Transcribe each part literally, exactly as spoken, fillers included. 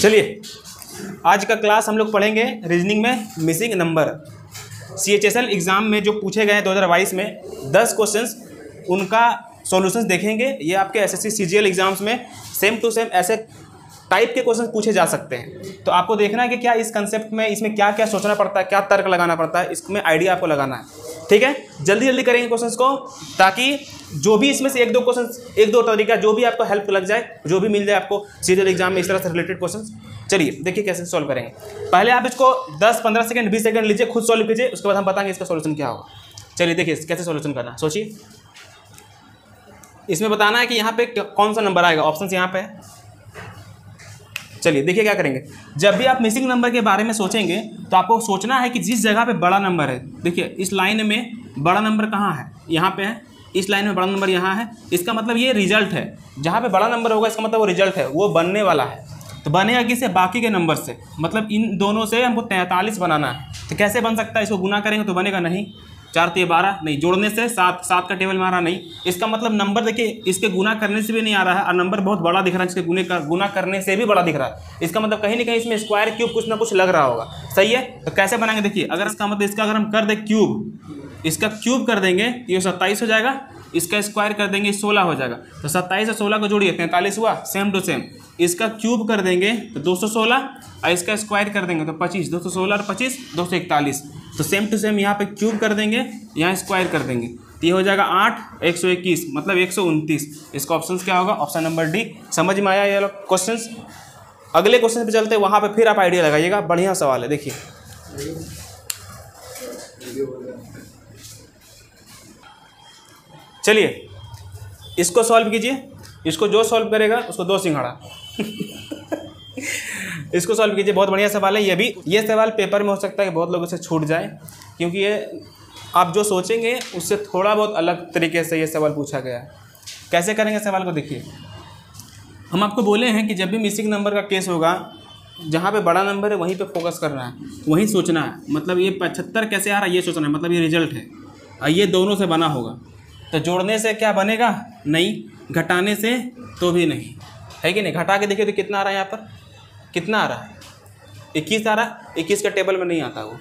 चलिए आज का क्लास हम लोग पढ़ेंगे रीजनिंग में missing number. C H S L exam में जो पूछे गए हैं दो हज़ार बाईस में दस क्वेश्चंस, उनका सॉल्यूशंस देखेंगे। ये आपके एसएससी सीजीएल एग्ज़ाम्स में सेम टू सेम ऐसे टाइप के क्वेश्चन पूछे जा सकते हैं। तो आपको देखना है कि क्या इस कंसेप्ट में इसमें क्या क्या सोचना पड़ता है, क्या तर्क लगाना पड़ता है, इसमें आइडिया आपको लगाना है। ठीक है, जल्दी जल्दी करेंगे क्वेश्चंस को, ताकि जो भी इसमें से एक दो क्वेश्चन, एक दो तरीका जो भी आपको हेल्प लग जाए, जो भी मिल जाए आपको सीजीएल एग्जाम में इस तरह से रिलेटेड क्वेश्चन। चलिए देखिए कैसे सॉल्व करेंगे। पहले आप इसको दस पंद्रह सेकंड बीस सेकंड लीजिए, खुद सॉल्व कीजिए, उसके बाद हम बताएंगे इसका सॉल्यूशन क्या होगा। चलिए देखिए कैसे सॉल्यूशन करना। सोचिए, इसमें बताना है कि यहाँ पे कौन सा नंबर आएगा, ऑप्शंस यहाँ पे है। चलिए देखिए क्या करेंगे। जब भी आप मिसिंग नंबर के बारे में सोचेंगे तो आपको सोचना है कि जिस जगह पे बड़ा नंबर है, देखिए इस लाइन में बड़ा नंबर कहाँ है, यहाँ पे है, इस लाइन में बड़ा नंबर यहाँ है, इसका मतलब ये रिजल्ट है। जहाँ पे बड़ा नंबर होगा इसका मतलब वो रिजल्ट है, वो बनने वाला है। तो बनेगा किससे? बाकी के नंबर से, मतलब इन दोनों से हमको तैंतालीस बनाना है। तो कैसे बन सकता है? इसको गुना करेंगे तो बनेगा नहीं, चार तो ये बारह नहीं, जोड़ने से सात, सात का टेबल में आ रहा नहीं। इसका मतलब नंबर देखिए इसके गुना करने से भी नहीं आ रहा है, और नंबर बहुत बड़ा दिख रहा है, इसके गुने का गुना करने से भी बड़ा दिख रहा है। इसका मतलब कहीं ना कहीं इसमें स्क्वायर क्यूब कुछ ना कुछ लग रहा होगा। सही है, तो कैसे बनाएंगे देखिए। अगर इसका मतलब इसका अगर हम कर दें क्यूब, इसका क्यूब कर देंगे तो ये सत्ताईस हो जाएगा, इसका स्क्वायर कर देंगे सोलह हो जाएगा। तो सत्ताईस और सोलह को जोड़िए तैंतालीस हुआ, सेम टू सेम। इसका क्यूब कर देंगे तो दो सौ सोलह, और इसका स्क्वायर कर देंगे तो पच्चीस, दो सौ सोलह और पच्चीस दो सौ इकतालीस। तो सेम टू सेम यहाँ पे क्यूब कर देंगे, यहाँ स्क्वायर कर देंगे तो ये हो जाएगा आठ, एक सौ इक्कीस, मतलब एक सौ उनतीस। इसका ऑप्शन क्या होगा? Option number D. समझ में आया ये लोग क्वेश्चन? अगले क्वेश्चन पे चलते हैं, वहाँ पे फिर आप आइडिया लगाइएगा। बढ़िया सवाल है, देखिए चलिए इसको सॉल्व कीजिए। इसको जो सॉल्व करेगा उसको दो सिंघाड़ा इसको सॉल्व कीजिए, बहुत बढ़िया सवाल है ये भी। ये सवाल पेपर में हो सकता है कि बहुत लोगों से छूट जाए, क्योंकि ये आप जो सोचेंगे उससे थोड़ा बहुत अलग तरीके से ये सवाल पूछा गया है। कैसे करेंगे सवाल को देखिए। हम आपको बोले हैं कि जब भी मिसिंग नंबर का केस होगा, जहाँ पे बड़ा नंबर है वहीं पर फोकस करना है, वहीं सोचना है। मतलब ये पचहत्तर कैसे आ रहा है ये सोचना है, मतलब ये रिजल्ट है, और ये दोनों से बना होगा। तो जोड़ने से क्या बनेगा? नहीं, घटाने से तो भी नहीं, है कि नहीं। घटा के देखिए तो कितना आ रहा है, यहाँ पर कितना आ रहा है? इक्कीस आ रहा है। इक्कीस का टेबल में नहीं आता, वो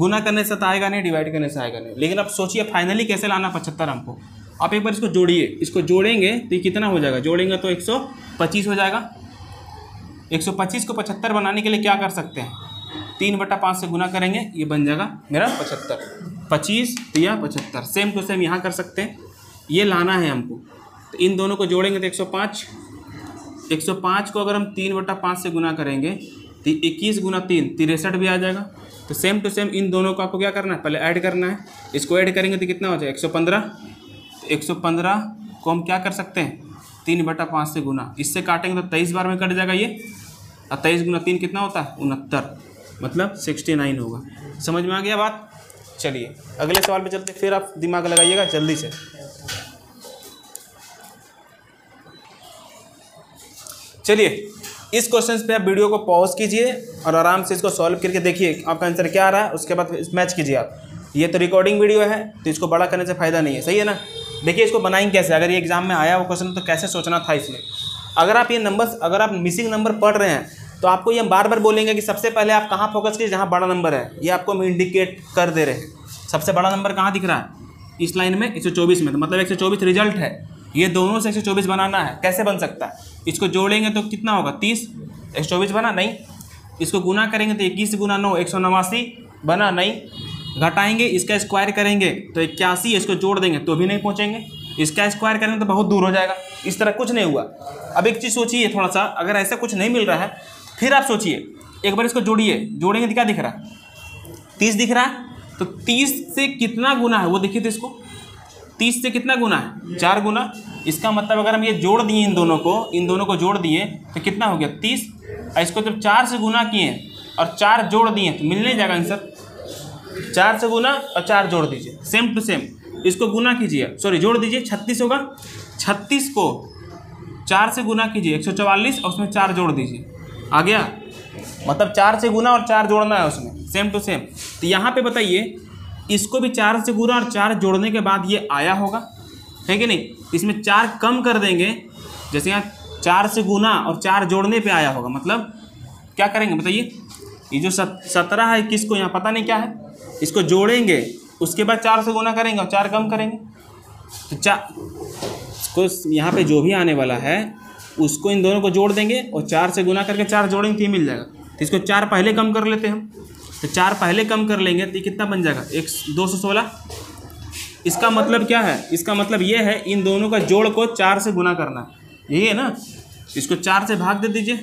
गुना करने से तो आएगा नहीं, डिवाइड करने से आएगा नहीं। लेकिन अब सोचिए फाइनली कैसे लाना पचहत्तर हमको। आप एक बार इसको जोड़िए, इसको जोड़ेंगे तो कितना हो जाएगा? जोड़ेंगे तो एक सौ पच्चीस हो जाएगा। एक सौ पच्चीस को पचहत्तर बनाने के लिए क्या कर सकते हैं? तीन बटा पाँच से गुना करेंगे, ये बन जाएगा मेरा पचहत्तर, पच्चीस या पचहत्तर। सेम टू सेम यहाँ कर सकते हैं, ये लाना है हमको। तो इन दोनों को जोड़ेंगे तो एक सौ पाँच, एक सौ पाँच को अगर हम तीन बटा पाँच से गुना करेंगे तो इक्कीस गुना तीन तिरसठ भी आ जाएगा। तो सेम टू सेम इन दोनों को आपको क्या करना है? पहले ऐड करना है। इसको ऐड करेंगे तो कितना हो जाएगा? एक सौ पंद्रह। तो एक सौ पंद्रह को हम क्या कर सकते हैं? तीन बटा पाँच से गुना, इससे काटेंगे तो तेईस बार में कट जाएगा ये, और तेईस गुना तीन कितना होता है? उनहत्तर, मतलब सिक्सटी नाइन होगा। समझ में आ गया बात? चलिए अगले सवाल पे चलते, फिर आप दिमाग लगाइएगा जल्दी से। चलिए इस क्वेश्चन पे आप वीडियो को पॉज कीजिए और आराम से इसको सॉल्व करके देखिए आपका आंसर क्या आ रहा है। उसके बाद मैच कीजिए आप। ये तो रिकॉर्डिंग वीडियो है तो इसको बड़ा करने से फ़ायदा नहीं है, सही है ना। देखिए इसको बनाएंगे कैसे, अगर ये एग्जाम में आया वो क्वेश्चन तो कैसे सोचना था इसमें। अगर आप ये नंबर, अगर आप मिसिंग नंबर पढ़ रहे हैं तो आपको ये बार बार बोलेंगे कि सबसे पहले आप कहाँ फोकस कीजिए? जहाँ बड़ा नंबर है, ये आपको हम इंडिकेट कर दे रहे हैं। सबसे बड़ा नंबर कहाँ दिख रहा है? इस लाइन में एक सौ चौबीस में, तो मतलब एक सौ चौबीस रिजल्ट है। ये दोनों से एक सौ चौबीस बनाना है। कैसे बन सकता है? इसको जोड़ेंगे तो कितना होगा? तीस, एक सौ चौबीस बना नहीं। इसको गुना करेंगे तो इक्कीस गुना नौ एक सौ नवासी बना नहीं। घटाएंगे, इसका स्क्वायर करेंगे तो इक्यासी, इसको जोड़ देंगे तो भी नहीं पहुँचेंगे, इसका स्क्वायर करेंगे तो बहुत दूर हो जाएगा। इस तरह कुछ नहीं हुआ। अब एक चीज़ सोचिए थोड़ा सा, अगर ऐसा कुछ नहीं मिल रहा है फिर आप सोचिए, एक बार इसको जोड़िए। जोड़ेंगे तो क्या दिख रहा है? तीस दिख रहा है। तो तीस से कितना गुना है वो देखिए, तो इसको तीस से कितना गुना है? चार गुना। इसका मतलब अगर हम ये जोड़ दिए इन दोनों को, इन दोनों को जोड़ दिए तो कितना हो गया? तीस। और इसको जब चार से गुना किए और चार जोड़ दिए तो मिलने जाएगा आंसर। चार से गुना और चार जोड़ दीजिए, सेम टू सेम। इसको गुना कीजिए, सॉरी जोड़ दीजिए, छत्तीस होगा। छत्तीस को चार से गुना कीजिए एक सौ चवालीस, और उसमें चार जोड़ दीजिए, आ गया। मतलब चार से गुना और चार जोड़ना है उसमें, सेम टू सेम। तो यहाँ पे बताइए, इसको भी चार से गुना और चार जोड़ने के बाद ये आया होगा, है कि नहीं। इसमें चार कम कर देंगे, जैसे यहाँ चार से गुना और चार जोड़ने पे आया होगा, मतलब क्या करेंगे बताइए, ये जो सत्रह है इक्कीस को यहाँ पता नहीं क्या है, इसको जोड़ेंगे, उसके बाद चार से गुना करेंगे और चार कम करेंगे तो चार को यहाँ पे जो भी आने वाला है उसको इन दोनों को जोड़ देंगे और चार से गुना करके चार जोड़ेंगे तो ये मिल जाएगा। तो इसको चार पहले कम कर लेते हैं हम, तो चार पहले कम कर लेंगे तो ये कितना बन जाएगा एक दो सौ सोलह। इसका मतलब क्या है, इसका मतलब ये है इन दोनों का जोड़ को चार से गुना करना, यही है ना। इसको चार से भाग दे दीजिए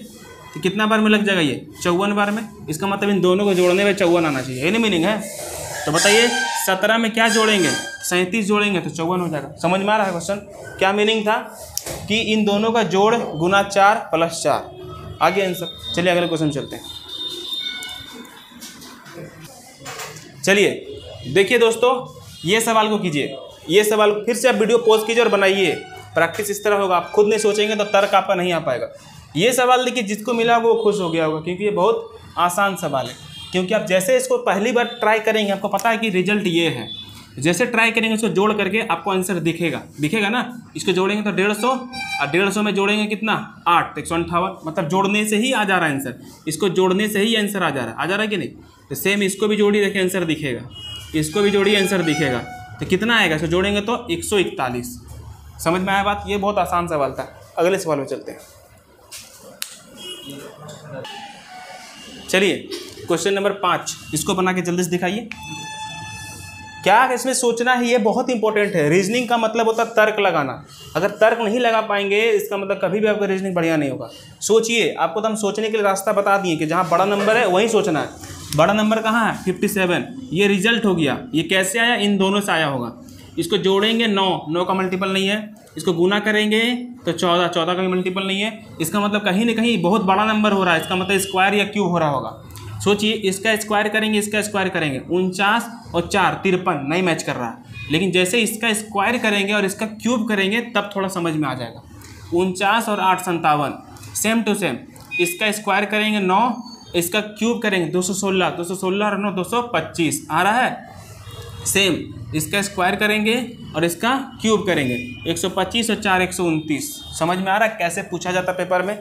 तो कितना बार में लग जाएगा ये चौवन बार में, इसका मतलब इन दोनों को जोड़ने में चौवन आना चाहिए, यही नहीं मीनिंग है। तो बताइए सत्रह में क्या जोड़ेंगे, सैंतीस जोड़ेंगे तो चौवन हो जाएगा। समझ में आ रहा है क्वेश्चन, क्या मीनिंग था कि इन दोनों का जोड़ गुना चार प्लस चार। आगे आंसर, चलिए अगले क्वेश्चन चलते हैं। चलिए देखिए दोस्तों ये सवाल को कीजिए, ये सवाल फिर से आप वीडियो पॉज कीजिए और बनाइए, प्रैक्टिस इस तरह होगा। आप खुद नहीं सोचेंगे तो तर्क आपका नहीं आ पाएगा। ये सवाल देखिए जिसको मिला होगा वो खुश हो गया होगा क्योंकि ये बहुत आसान सवाल है, क्योंकि आप जैसे इसको पहली बार ट्राई करेंगे आपको पता है कि रिजल्ट ये है, जैसे ट्राई करेंगे इसको जोड़ करके आपको आंसर दिखेगा, दिखेगा ना। इसको जोड़ेंगे तो डेढ़ सौ और डेढ़ सौ में जोड़ेंगे कितना आठ तो एक सौ अंठावन, मतलब जोड़ने से ही आ जा रहा है आंसर, इसको जोड़ने से ही आंसर आ जा रहा है, आ जा रहा है कि नहीं। तो सेम इसको भी जोड़िए देखिए आंसर दिखेगा, इसको भी जोड़िए आंसर दिखेगा। तो कितना आएगा इसको जोड़ेंगे तो एक सौ इकतालीस। समझ में आया बात, ये बहुत आसान सवाल था। अगले सवाल में चलते हैं। चलिए क्वेश्चन नंबर पाँच, इसको बना के जल्दी से दिखाइए। क्या इसमें सोचना है, ये बहुत इंपॉर्टेंट है। रीजनिंग का मतलब होता है तर्क लगाना, अगर तर्क नहीं लगा पाएंगे इसका मतलब कभी भी आपका रीजनिंग बढ़िया नहीं होगा। सोचिए, आपको तो हम सोचने के लिए रास्ता बता दिए कि जहाँ बड़ा नंबर है वहीं सोचना है। बड़ा नंबर कहाँ है, फिफ्टी सेवन, ये रिजल्ट हो गया। ये कैसे आया, इन दोनों से आया होगा। इसको जोड़ेंगे नौ, नौ का मल्टीपल नहीं है, इसको गुना करेंगे तो चौदह, चौदह का भी मल्टीपल नहीं है। इसका मतलब कहीं ना कहीं बहुत बड़ा नंबर हो रहा है, इसका मतलब स्क्वायर या क्यूब हो रहा होगा। सोचिए इसका स्क्वायर करेंगे, इसका स्क्वायर करेंगे, उनचास और चार तिरपन, नहीं मैच कर रहा है। लेकिन जैसे इसका स्क्वायर करेंगे और इसका क्यूब करेंगे तब थोड़ा समझ में आ जाएगा। उनचास और आठ संतावन, सेम टू सेम। इसका स्क्वायर करेंगे नौ, इसका क्यूब करेंगे दो सौ सोलह, दो सौ सोलह और नौ दो सौ पच्चीस आ रहा है। सेम इसका स्क्वायर करेंगे और इसका क्यूब करेंगे एक सौ पच्चीस और चार एक सौ उनतीस। समझ में आ रहा है कैसे पूछा जाता पेपर में।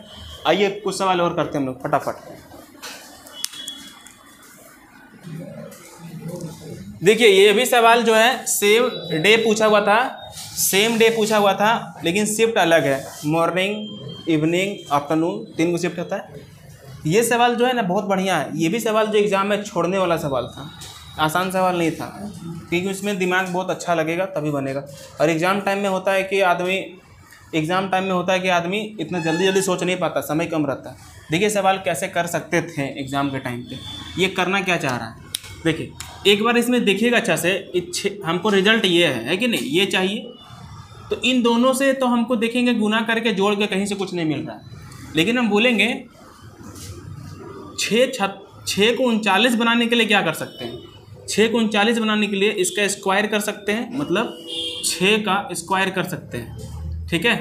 आइए कुछ सवाल और करते हैं हम लोग फटाफट। देखिए ये भी सवाल जो है सेम डे पूछा हुआ था, सेम डे पूछा हुआ था लेकिन शिफ्ट अलग है, मॉर्निंग इवनिंग आफ्टरनून तीन को शिफ्ट होता है। ये सवाल जो है ना बहुत बढ़िया है, ये भी सवाल जो एग्जाम में छोड़ने वाला सवाल था, आसान सवाल नहीं था क्योंकि उसमें दिमाग बहुत अच्छा लगेगा तभी बनेगा। और एग्ज़ाम टाइम में होता है कि आदमी एग्ज़ाम टाइम में होता है कि आदमी इतना जल्दी जल्दी सोच नहीं पाता, समय कम रहता है। देखिए सवाल कैसे कर सकते थे एग्ज़ाम के टाइम पे, ये करना क्या चाह रहा है। देखिए एक बार इसमें देखिएगा अच्छा से, इच्छे हमको रिजल्ट ये है, है कि नहीं, ये चाहिए। तो इन दोनों से तो हमको देखेंगे गुना करके जोड़ के कहीं से कुछ नहीं मिल रहा है, लेकिन हम बोलेंगे छः छत छः को उनचालीस बनाने के लिए क्या कर सकते हैं। छः को उनचालीस बनाने के लिए इसका स्क्वायर कर सकते हैं, मतलब छः का स्क्वायर कर सकते हैं, ठीक है।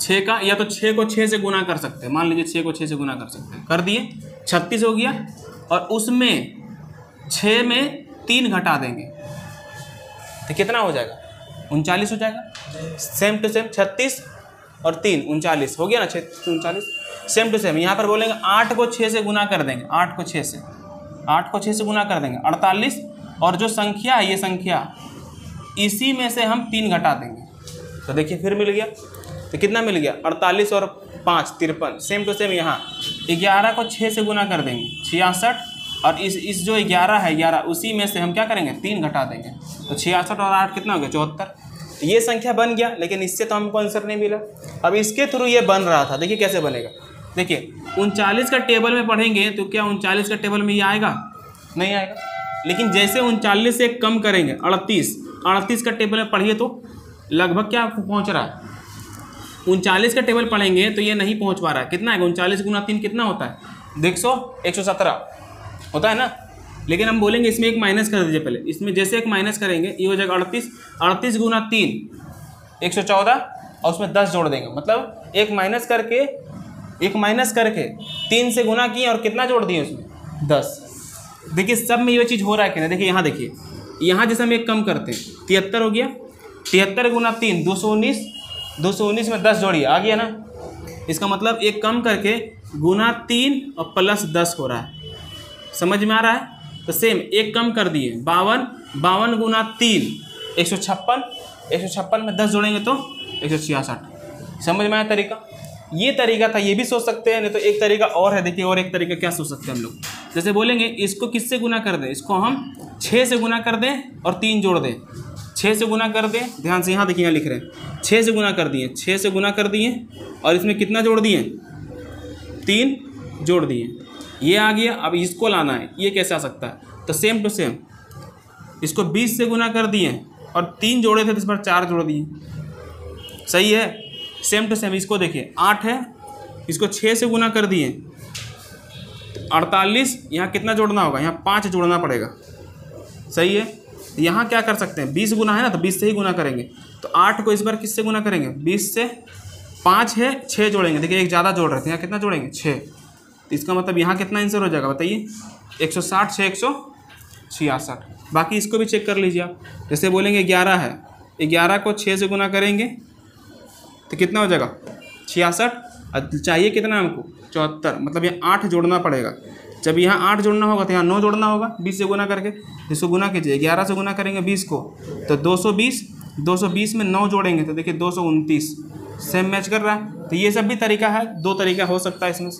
छः का या तो छः को छः से गुना कर सकते हैं, मान लीजिए छः को छः से गुना कर सकते हैं, कर दिए छत्तीस हो गया। और उसमें छः में तीन घटा देंगे तो कितना हो जाएगा, उनचालीस हो जाएगा। सेम टू सेम छत्तीस और तीन उनचालीस हो गया ना, छः उनचालीस। सेम टू सेम यहाँ पर बोलेंगे आठ को छः से गुना कर देंगे, आठ को छः से आठ को छः से गुना कर देंगे अड़तालीस। और जो संख्या है ये संख्या इसी में से हम तीन घटा देंगे तो देखिए फिर मिल गया। तो कितना मिल गया, अड़तालीस और पाँच तिरपन। सेम टू सेम यहाँ ग्यारह को छः से गुना कर देंगे छियासठ। और इस इस जो ग्यारह है ग्यारह उसी में से हम क्या करेंगे, तीन घटा देंगे तो छियासठ और आठ कितना हो गया चौहत्तर। ये संख्या बन गया, लेकिन इससे तो हमको आंसर नहीं मिला। अब इसके थ्रू ये बन रहा था, देखिए कैसे बनेगा। देखिए उनचालीस का टेबल में पढ़ेंगे तो क्या उनचालीस का टेबल में ये आएगा, नहीं आएगा। लेकिन जैसे उनचालीस से कम करेंगे अड़तीस, अड़तीस का टेबल में पढ़िए तो लगभग क्या पहुंच रहा है। उनचालीस का टेबल पढ़ेंगे तो ये नहीं पहुंच पा रहा है, कितना आएगा उनचालीस गुना तीन कितना होता है एक सौ एक सौ सत्रह होता है ना। लेकिन हम बोलेंगे इसमें एक माइनस कर दीजिए पहले, इसमें जैसे एक माइनस करेंगे ये हो जाएगा अड़तीस, अड़तीस गुना तीन एक सौ चौदह और उसमें दस जोड़ देंगे, मतलब एक माइनस करके एक माइनस करके तीन से गुना किए और कितना जोड़ दिए उसमें दस। देखिए सब में ये चीज़ हो रहा है कि नहीं। देखिए यहाँ देखिए, यहाँ जैसे हम एक कम करते हैं तिहत्तर हो गया, तिहत्तर गुना तीन दो सौ उन्नीस, दो सौ उन्नीस में दस जोड़िए आ गया ना। इसका मतलब एक कम करके गुना तीन और प्लस दस हो रहा है। समझ में आ रहा है? तो सेम एक कम कर दिए, बावन, बावन गुना तीन एक सौ छप्पन, एक सौ छप्पन में दस जोड़ेंगे तो एक सौ छियासठ। समझ में आया तरीका? ये तरीका था, ये भी सोच सकते हैं, नहीं तो एक तरीका और है। देखिए और एक तरीका क्या सोच सकते हैं हम लोग, जैसे बोलेंगे इसको किससे गुना कर दें, इसको हम छः से गुना कर दें और तीन जोड़ दें। छः से गुना कर दें, ध्यान से यहाँ देखिए, यहाँ लिख रहे हैं छः से गुना कर दिए, छः से गुना कर दिए और इसमें कितना जोड़ दिए, तीन जोड़ दिए। ये आ गया, अब इसको लाना है, ये कैसे आ सकता है? तो सेम टू सेम इसको बीस से गुना कर दिए और तीन जोड़े थे तो इस पर चार जोड़ दिए, सही है। सेम टू सेम इसको देखिए आठ है, इसको छः से गुना कर दिए अड़तालीस, यहाँ कितना जोड़ना होगा, यहाँ पाँच जोड़ना पड़ेगा, सही है। यहाँ क्या कर सकते हैं, बीस गुना है ना, तो बीस से ही गुना करेंगे। तो आठ को इस बार किससे गुना करेंगे, बीस से, पाँच है छः जोड़ेंगे, देखिए एक ज़्यादा जोड़ रहे थे, यहाँ कितना जोड़ेंगे, छः। तो इसका मतलब यहाँ कितना आंसर हो जाएगा बताइए, एक सौ साठ से एक सौ छियासठ। बाकी इसको भी चेक कर लीजिए आप, जैसे बोलेंगे ग्यारह है, ग्यारह को छः से गुना करेंगे तो कितना हो जाएगा, छियासठ। चाहिए कितना हमको, चौहत्तर, मतलब यहाँ आठ जोड़ना पड़ेगा। जब यहाँ आठ जोड़ना होगा तो यहाँ नौ जोड़ना होगा, बीस से गुना करके। इसको गुना कीजिए, ग्यारह से गुना करेंगे बीस को तो दो सौ बीस, दो सौ बीस में नौ जोड़ेंगे तो देखिए दो सौ उनतीस। सेम मैच कर रहा है। तो ये सब भी तरीका है, दो तरीका हो सकता है इसमें,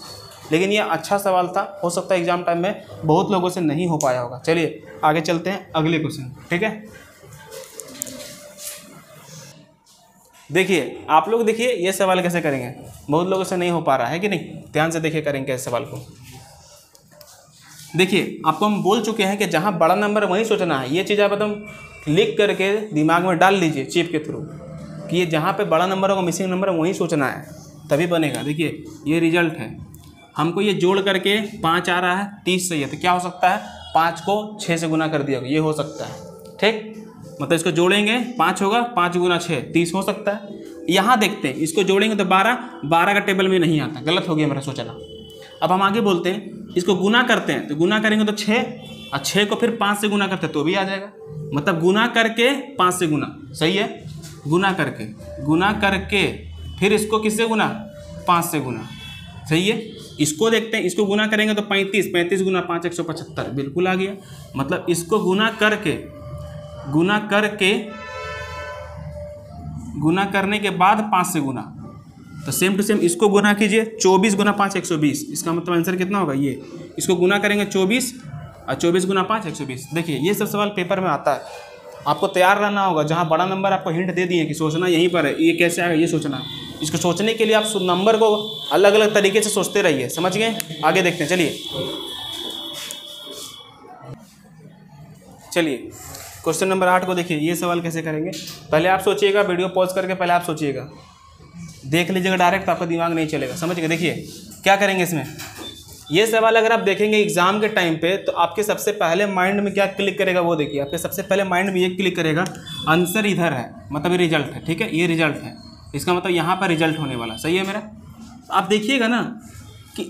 लेकिन ये अच्छा सवाल था, हो सकता है एग्जाम टाइम में बहुत लोगों से नहीं हो पाया होगा। चलिए आगे चलते हैं अगले क्वेश्चन, ठीक है। देखिए आप लोग, देखिए ये सवाल कैसे करेंगे, बहुत लोगों से नहीं हो पा रहा है कि नहीं, ध्यान से देखिए करेंगे इस सवाल को। देखिए आपको हम बोल चुके हैं कि जहाँ बड़ा नंबर वहीं सोचना है, ये चीज़ आप एकदम लिख करके दिमाग में डाल लीजिए चिप के थ्रू कि ये जहाँ पे बड़ा नंबर होगा, मिसिंग नंबर वहीं सोचना है, तभी बनेगा। देखिए ये रिजल्ट है, हमको ये जोड़ करके पाँच आ रहा है, तीस सही है, तो क्या हो सकता है, पाँच को छः से गुना कर दिया, ये हो सकता है, ठीक। मतलब इसको जोड़ेंगे पाँच होगा, पाँच गुना छः तीस हो सकता है। यहाँ देखते हैं, इसको जोड़ेंगे तो बारह, बारह का टेबल में नहीं आता, गलत हो गया मेरा सोचना। अब हम आगे बोलते हैं, इसको गुना करते हैं तो गुना करेंगे तो छः, और छः को फिर पाँच से गुना करते हैं तो भी आ जाएगा, मतलब गुना करके पाँच से गुना, सही है। गुना करके, गुना करके फिर इसको किससे गुना, पाँच से गुना, सही है। इसको देखते हैं, इसको गुना करेंगे तो पैंतीस, पैंतीस गुना पाँच एक सौ पचहत्तर, बिल्कुल आ गया। मतलब इसको गुना करके, गुना करके, गुना करने के बाद पाँच से गुना, तो सेम टू सेम इसको गुना कीजिए, चौबीस गुना पाँच एक सौ बीस, इसका मतलब आंसर कितना होगा ये। इसको गुना करेंगे चौबीस, और चौबीस गुना पाँच एक सौ बीस। देखिए ये सब सवाल पेपर में आता है, आपको तैयार रहना होगा। जहाँ बड़ा नंबर आपको हिंट दे दिए कि सोचना यहीं पर है, ये कैसे आएगा ये सोचना। इसको सोचने के लिए आप नंबर को अलग अलग तरीके से सोचते रहिए, समझ गए। आगे देखते हैं, चलिए चलिए क्वेश्चन नंबर आठ को देखिए, ये सवाल कैसे करेंगे। पहले आप सोचिएगा, वीडियो पॉज करके पहले आप सोचिएगा, देख लीजिएगा डायरेक्ट आपका दिमाग नहीं चलेगा, समझ गए। देखिए क्या करेंगे इसमें, ये सवाल अगर आप देखेंगे एग्जाम के टाइम पे तो आपके सबसे पहले माइंड में क्या क्लिक करेगा वो देखिए, आपके सबसे पहले माइंड में ये क्लिक करेगा आंसर इधर है, मतलब ये रिजल्ट है, ठीक है। ये रिजल्ट है, इसका मतलब यहाँ पर रिजल्ट होने वाला, सही है मेरा। आप देखिएगा ना कि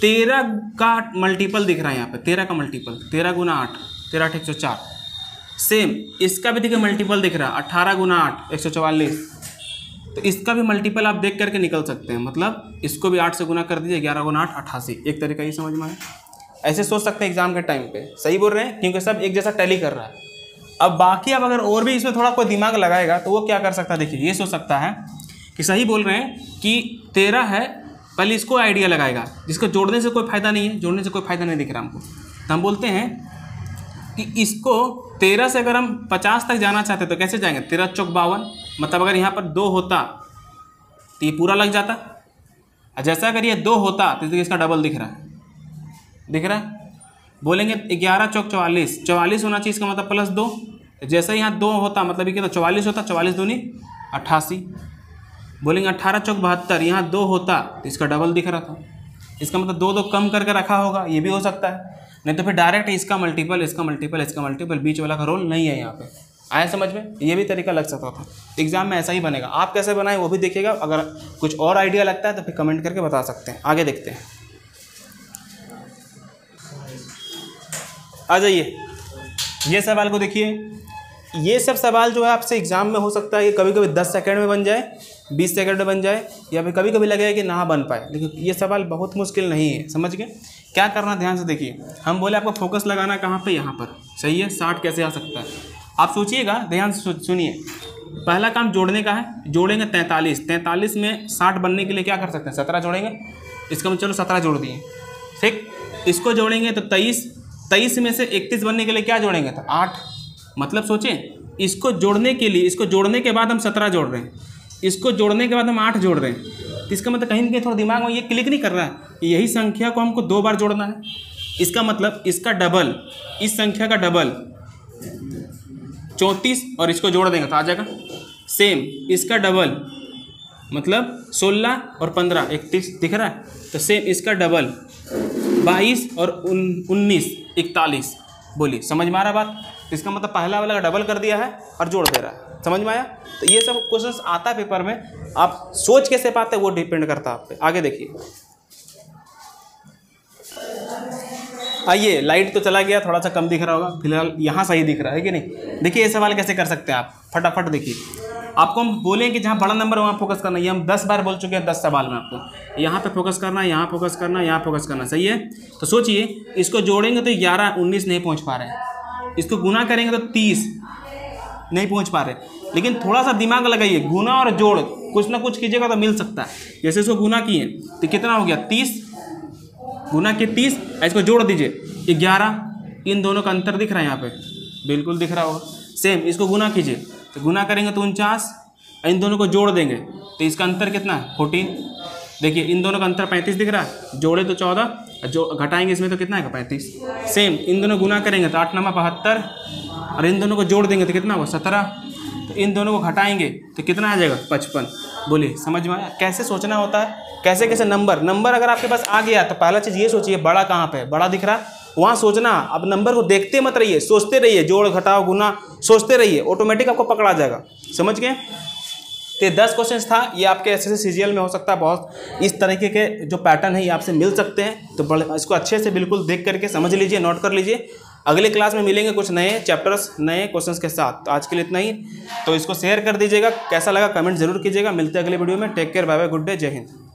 तेरह का मल्टीपल दिख रहा है यहाँ पर, तेरह का मल्टीपल, तेरह गुना आठ, तेरह आठ एक सौ चार। सेम इसका भी देखिए मल्टीपल दिख रहा है, अट्ठारह गुना आठ एक सौ चवालीस, तो इसका भी मल्टीपल आप देख करके निकल सकते हैं। मतलब इसको भी आठ से गुना कर दीजिए, ग्यारह गुना आठ अट्ठासी, एक तरीका ये समझ में आए। ऐसे सोच सकते हैं एग्जाम के टाइम पे, सही बोल रहे हैं, क्योंकि सब एक जैसा टैली कर रहा है। अब बाकी अब अगर और भी इसमें थोड़ा कोई दिमाग लगाएगा तो वो क्या कर सकता है, देखिए ये सोच सकता है कि सही बोल रहे हैं कि तेरह है, पहले इसको आइडिया लगाएगा, जिसको जोड़ने से कोई फ़ायदा नहीं है, जोड़ने से कोई फ़ायदा नहीं दिख रहा हमको। तो हम बोलते हैं कि इसको तेरह से अगर हम पचास तक जाना चाहते तो कैसे जाएंगे, तेरह चौक बावन, मतलब अगर यहाँ पर दो होता तो ये पूरा लग जाता, और जैसा अगर ये दो होता तो इसका डबल दिख रहा है, दिख रहा है। बोलेंगे ग्यारह चौक चौवालीस, चौवालीस होना चाहिए, इसका मतलब प्लस दो, जैसे यहाँ दो होता मतलब ये कितना चौवालीस होता, चौवालीस दूनी अट्ठासी। बोलेंगे अट्ठारह चौक बहत्तर, यहाँ दो होता तो इसका डबल दिख रहा था, इसका मतलब दो दो कम करके रखा होगा, ये भी हो सकता है। नहीं तो फिर डायरेक्ट इसका मल्टीपल, इसका मल्टीपल, इसका मल्टीपल, बीच वाला का रोल नहीं है यहाँ पे, आया समझ में। ये भी तरीका लग सकता था, एग्जाम में ऐसा ही बनेगा। आप कैसे बनाए वो भी देखिएगा, अगर कुछ और आइडिया लगता है तो फिर कमेंट करके बता सकते हैं। आगे देखते हैं, आ जाइए ये सवाल को देखिए। ये सब सवाल जो है आपसे एग्जाम में हो सकता है, ये कभी कभी दस सेकंड में बन जाए, बीस सेकंड में बन जाए, या फिर कभी कभी लगे कि ना बन पाए, लेकिन ये सवाल बहुत मुश्किल नहीं है। समझ गए क्या करना, ध्यान से देखिए। हम बोले आपको फोकस लगाना कहाँ पे, यहाँ पर। सही है, साठ कैसे आ सकता है आप सोचिएगा, ध्यान से सुनिए। पहला काम जोड़ने का है, जोड़ेंगे तैंतालीस, तैंतालीस में साठ बनने के लिए क्या कर सकते हैं, सत्रह जोड़ेंगे। इसका चलो सत्रह जोड़ दिए, ठीक। इसको जोड़ेंगे तो तेईस, तेईस में से इकतीस बनने के लिए क्या जोड़ेंगे तो आठ। मतलब सोचें, इसको जोड़ने के लिए, इसको जोड़ने के बाद हम सत्रह जोड़ रहे हैं, इसको जोड़ने के बाद हम आठ जोड़ रहे हैं, तो इसका मतलब कहीं ना कहीं थोड़ा दिमाग में ये क्लिक नहीं कर रहा है कि यही संख्या को हमको दो बार जोड़ना है। इसका मतलब इसका डबल, इस संख्या का डबल चौंतीस, और इसको जोड़ देंगे तो आ जाएगा सेम। इसका डबल मतलब सोलह और पंद्रह, इकतीस दिख रहा है, तो सेम इसका डबल बाईस और उन्नीस, इकतालीस। बोलिए समझ में आ रहा बात। इसका मतलब पहला वाला का डबल कर दिया है और जोड़ दे रहा है। समझ में आया। तो ये सब क्वेश्चंस आता है पेपर में, आप सोच कैसे पाते हैं वो डिपेंड करता है आप पे। आगे देखिए, आइए लाइट तो चला गया, थोड़ा सा कम दिख रहा होगा, फिलहाल यहाँ सही दिख रहा है कि नहीं। देखिए ये सवाल कैसे कर सकते हैं आप, फटाफट देखिए। आपको हम बोलें कि जहाँ बड़ा नंबर वहाँ फोकस करना, ये हम दस बार बोल चुके हैं दस सवाल में। आपको यहाँ पे फोकस करना, यहाँ फोकस करना, यहाँ फोकस करना। सही है। तो सोचिए, इसको जोड़ेंगे तो ग्यारह, उन्नीस नहीं पहुँच पा रहे हैं, इसको गुना करेंगे तो तीस नहीं पहुँच पा रहे। लेकिन थोड़ा सा दिमाग लगाइए, गुना और जोड़ कुछ ना कुछ कीजिएगा तो मिल सकता है। जैसे इसको गुना किए तो कितना हो गया, तीस गुना के तीस, इसको जोड़ दीजिए ग्यारह। इन दोनों का अंतर दिख रहा है यहाँ पर, बिल्कुल दिख रहा होगा। सेम इसको गुना कीजिए तो गुना करेंगे तो उनचास, इन दोनों को जोड़ देंगे तो इसका अंतर कितना है, फोर्टीन। देखिए इन दोनों का अंतर पैंतीस दिख रहा है, जोड़े तो चौदह, जो घटाएंगे इसमें तो कितना है पैंतीस। सेम इन दोनों गुना करेंगे तो आठ नंबर बहत्तर, और इन दोनों को जोड़ देंगे तो कितना होगा सत्रह। तो इन दोनों को घटाएंगे तो कितना आ जाएगा, पचपन। बोलिए समझ में आया कैसे सोचना होता है, कैसे कैसे नंबर नंबर अगर आपके पास आ गया तो पहला चीज़ ये सोचिए, बड़ा कहाँ पर है, बड़ा दिख रहा है वहाँ सोचना। अब नंबर को देखते मत रहिए, सोचते रहिए, जोड़ घटाओ गुना सोचते रहिए, ऑटोमेटिक आपको पकड़ा जाएगा। समझ गए। तो ये दस क्वेश्चन था, ये आपके एस एस सी सीजीएल में हो सकता है। बहुत इस तरीके के जो पैटर्न है ये आपसे मिल सकते हैं, तो बड़े इसको अच्छे से बिल्कुल देख करके समझ लीजिए, नोट कर लीजिए। अगले क्लास में मिलेंगे कुछ नए चैप्टर्स, नए क्वेश्चंस के साथ। तो आज के लिए इतना ही, तो इसको शेयर कर दीजिएगा, कैसा लगा कमेंट जरूर कीजिएगा। मिलते हैं अगले वीडियो में, take care, bye bye, good day, जय हिंद।